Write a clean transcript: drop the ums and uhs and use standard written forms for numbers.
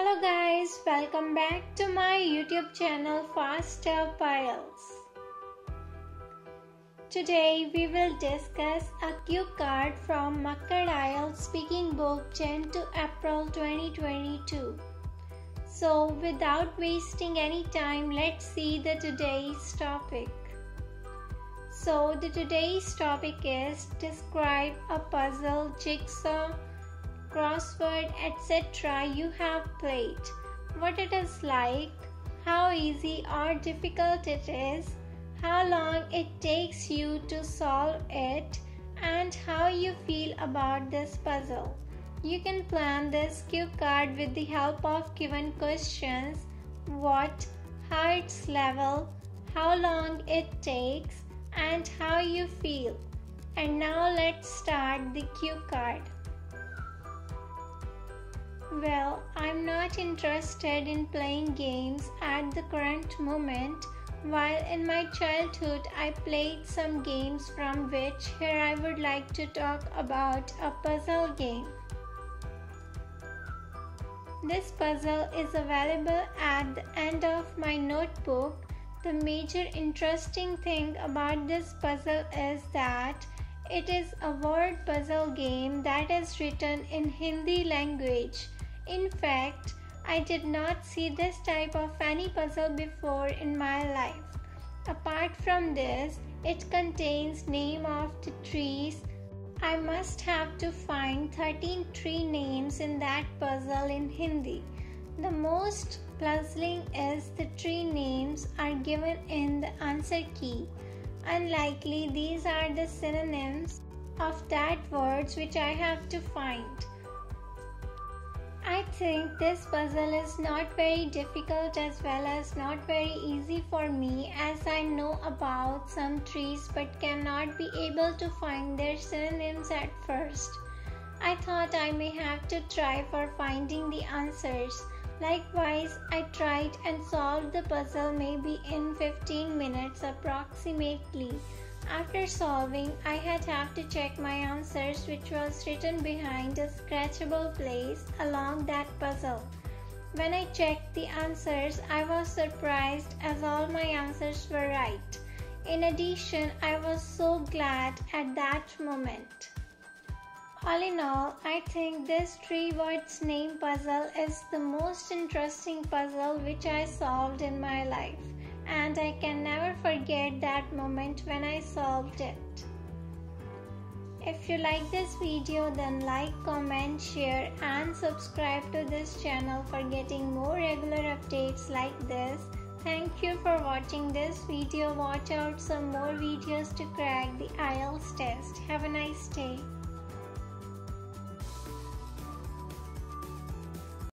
Hello guys, welcome back to my YouTube channel Fast-up IELTS. Today we will discuss a cue card from Makkad IELTS Speaking Book Jan to April 2022. So without wasting any time, let's see today's topic. So today's topic is describe a puzzle, jigsaw, crossword, etc. you have played, what it is like, how easy or difficult it is, how long it takes you to solve it, and how you feel about this puzzle. You can plan this cue card with the help of given questions: what, how its level, how long it takes, and how you feel. And now let's start the cue card. Well, I'm not interested in playing games at the current moment. While in my childhood I played some games, from which here I would like to talk about a puzzle game. This puzzle is available at the end of my notebook. The major interesting thing about this puzzle is that it is a word puzzle game that is written in Hindi language. In fact, I did not see this type of any puzzle before in my life. Apart from this, it contains name of the trees. I must have to find 13 tree names in that puzzle in Hindi. The most puzzling is the tree names are given in the answer key. Unlikely, these are the synonyms of that words which I have to find. I think this puzzle is not very difficult as well as not very easy for me, as I know about some trees but cannot be able to find their synonyms at first. I thought I may have to try for finding the answers. Likewise, I tried and solved the puzzle maybe in 15 minutes approximately. After solving, I had to check my answers, which was written behind a scratchable place along that puzzle. When I checked the answers, I was surprised as all my answers were right. In addition, I was so glad at that moment. All in all, I think this three words name puzzle is the most interesting puzzle which I solved in my life, and I can never forget that moment when I solved it. If you like this video, then like, comment, share and subscribe to this channel for getting more regular updates like this. Thank you for watching this video. Watch out some more videos to crack the IELTS test. Have a nice day.